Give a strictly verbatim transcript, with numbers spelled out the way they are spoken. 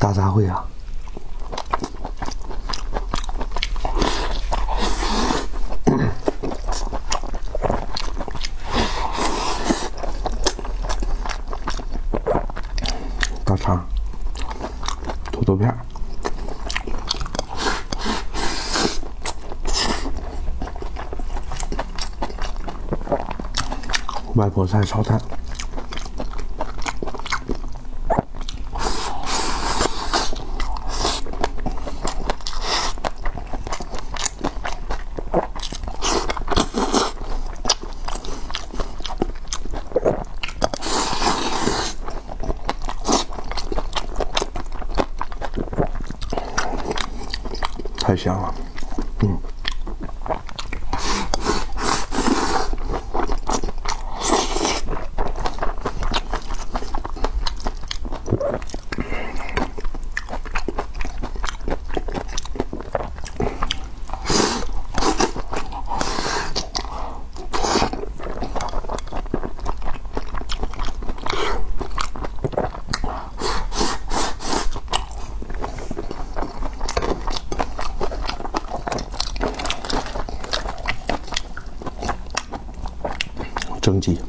大杂烩啊！大肠、土豆片。 白菠菜炒蛋，太香了，嗯。 蒸鸡。